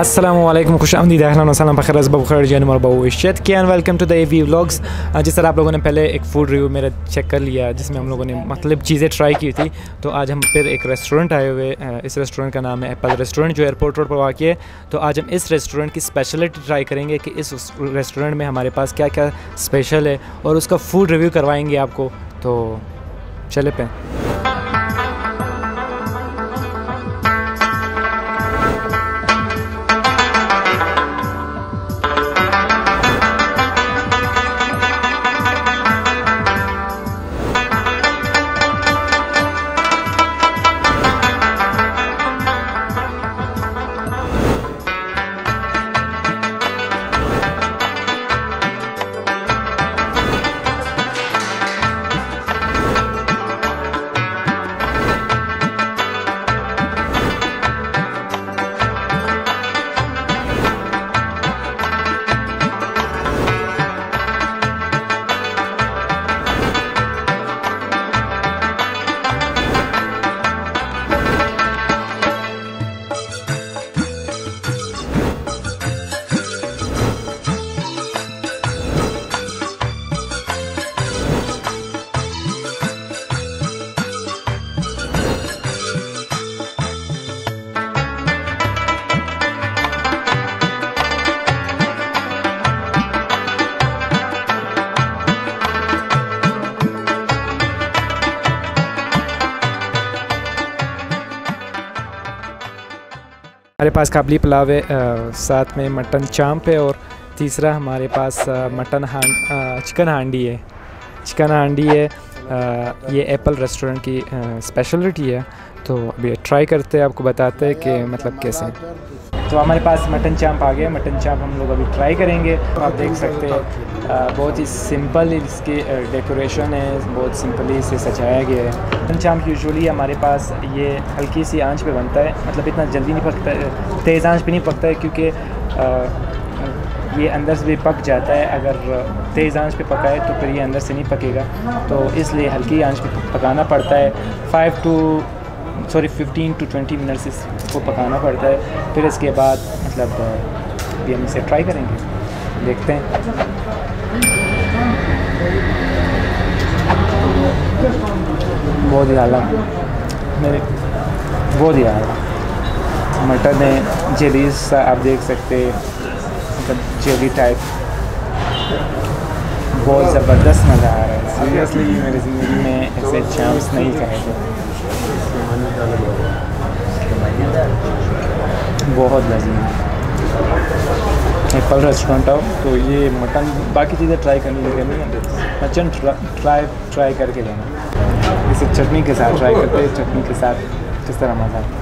अस्सलामुअलैकुम, खुशामदीद, अहलन व सहलन, बखैर असबाब खैर जान मरबू इश्शत के and welcome to the AB vlogs. जिस तरह आप लोगों ने पहले एक फूड रिव्यू मेरा चेक कर लिया जिसमें हम लोगों ने मतलब चीज़ें ट्राई की थी, तो आज हम फिर एक रेस्टोरेंट आए हुए। इस रेस्टोरेंट का नाम है एप्पल रेस्टोरेंट जो एयरपोर्ट रोड पर वाक़ है। तो आज हम इस रेस्टोरेंट की स्पेशलिटी ट्राई करेंगे कि इस रेस्टोरेंट में हमारे पास क्या क्या स्पेशल है और उसका फूड रिव्यू करवाएँगे आपको। तो चले पे। हमारे पास काबुली पुलाव है, साथ में मटन चाम्प है और तीसरा हमारे पास चिकन हांडी है। चिकन हांडी है, ये एप्पल रेस्टोरेंट की स्पेशलिटी है। तो अभी ट्राई करते हैं, आपको बताते हैं कि मतलब कैसे। तो हमारे पास मटन चाम्प आ गया। मटन चाम्प हम लोग अभी ट्राई करेंगे। तो आप देख सकते हैं बहुत ही सिंपल इसकी डेकोरेशन है, बहुत सिंपली इसे सजाया गया है। मटन चाम्प यूजुअली हमारे पास ये हल्की सी आंच पे बनता है, मतलब इतना जल्दी नहीं पकता, तेज़ आंच पे नहीं पकता है क्योंकि ये अंदर से भी पक जाता है। अगर तेज़ आंच पे पकाए तो फिर ये अंदर से नहीं पकेगा, तो इसलिए हल्की आंच पे पकाना पड़ता है। 15 to 20 मिनट्स इसको पकाना पड़ता है। फिर इसके बाद मतलब भी हम इसे ट्राई करेंगे, देखते हैं। बहुत ही आला मटन है, जेलीस आप देख सकते हैं, मतलब जेली टाइप। बहुत ज़बरदस्त मज़ा आ रहा है। सीरियसली मेरी ज़िंदगी में ऐसे चांस नहीं खाए, बहुत लजीज एप्पल रेस्टोरेंट आओ। तो ये मटन बाकी चीज़ें ट्राई करने के लिए मटन ट्राई करके लेना। इसे चटनी के साथ ट्राई करते हैं, चटनी के साथ किस तरह मज़ा आता है।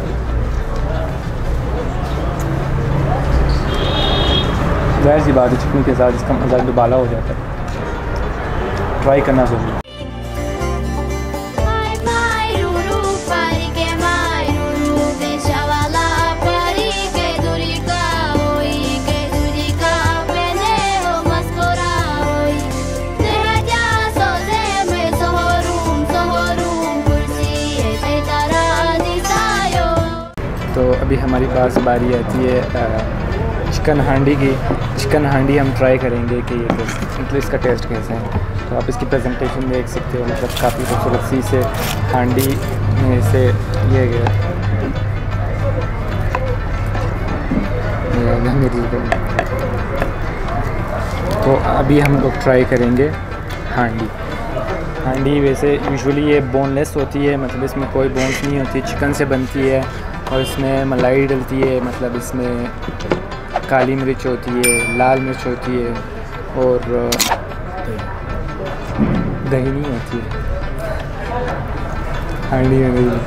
जाहिर सी बात है, चटनी के साथ इसका मज़ा दुबाला हो जाता है। ट्राई करना जरूरी। तो अभी हमारे पास बारी आती है चिकन हांडी की। चिकन हांडी हम ट्राई करेंगे कि ये मतलब इसका टेस्ट कैसा है। तो आप इसकी प्रेजेंटेशन देख सकते हो, मतलब काफ़ी खूबसूरत सी से हांडी में से लिया गया। तो अभी हम लोग ट्राई करेंगे हांडी। हांडी वैसे यूजुअली ये बोनलेस होती है, मतलब इसमें कोई बोन्स नहीं होती, चिकन से बनती है और इसमें मलाई डलती है, मतलब इसमें काली मिर्च होती है, लाल मिर्च होती है और दही नहीं होती है हांडी में।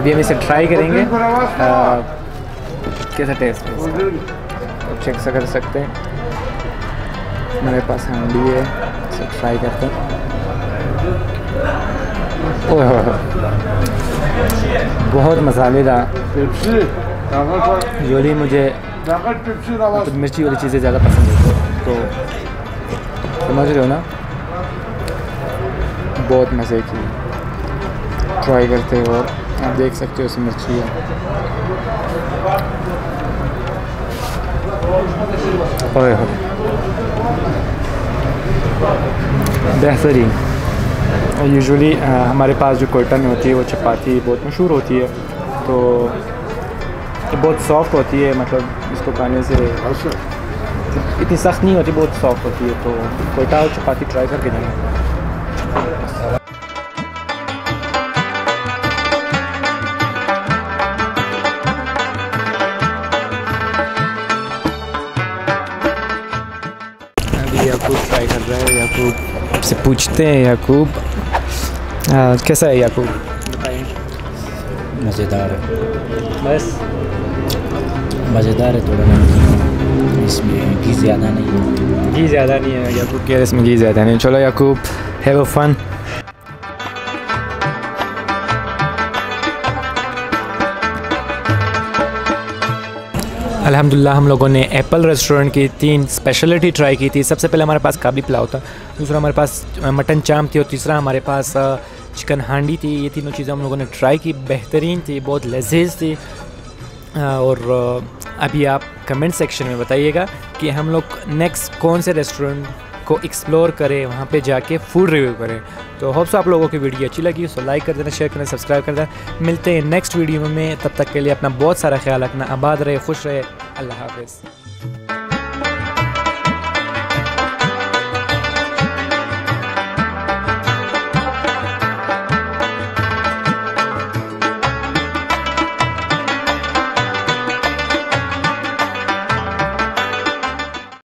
अभी हम इसे ट्राई करेंगे कैसा टेस्ट है। आप चेक कर सकते हैं, मेरे पास हांडी है, इसे ट्राई करते हैं। बहुत मसालेदार। यूजुअली मुझे तो मिर्ची वाली चीज़ें ज़्यादा पसंद होती है, तो समझ रहे हो ना। बहुत मज़े की ट्राई करते हो, आप देख सकते हो उसमें मिर्ची है। बेहतरीन। यूजुअली हमारे पास जो कोयटा में होती है वो चपाती बहुत मशहूर होती है, तो बहुत सॉफ्ट होती है, मतलब इसको खाने से इतनी सख्त नहीं होती, बहुत सॉफ्ट होती है। तो कोयटा और चपाती ट्राई करके देंगे। याकूब ट्राई कर रहा है, याकूब से पूछते हैं। याकूब कैसा है? याकूब बताइए। मज़ेदार है, बस मज़ेदार है। थोड़ा इसमें घी ज़्यादा नहीं है, घी ज़्यादा नहीं है याकूब के, इसमें घी ज़्यादा नहीं। चलो याकूब, हैव अ फन। अल्हम्दुलिल्लाह हम लोगों ने एप्पल रेस्टोरेंट की 3 स्पेशलिटी ट्राई की थी। सबसे पहले हमारे पास काबुली पुलाव था, दूसरा हमारे पास मटन चाम्प थी और तीसरा हमारे पास चिकन हांडी थी। ये तीनों चीज़ें हम लोगों ने ट्राई की, बेहतरीन थी, बहुत लजीज थी। और अभी आप कमेंट सेक्शन में बताइएगा कि हम लोग नेक्स्ट कौन से रेस्टोरेंट को एक्सप्लोर करें, वहाँ पे जाके फूड रिव्यू करें। तो होप्स आप लोगों की वीडियो अच्छी लगी, उसको लाइक कर देना, शेयर करना, सब्सक्राइब कर देना। मिलते हैं नेक्स्ट वीडियो में, तब तक के लिए अपना बहुत सारा ख्याल रखना, आबाद रहे, खुश रहे, अल्लाह हाफिज़।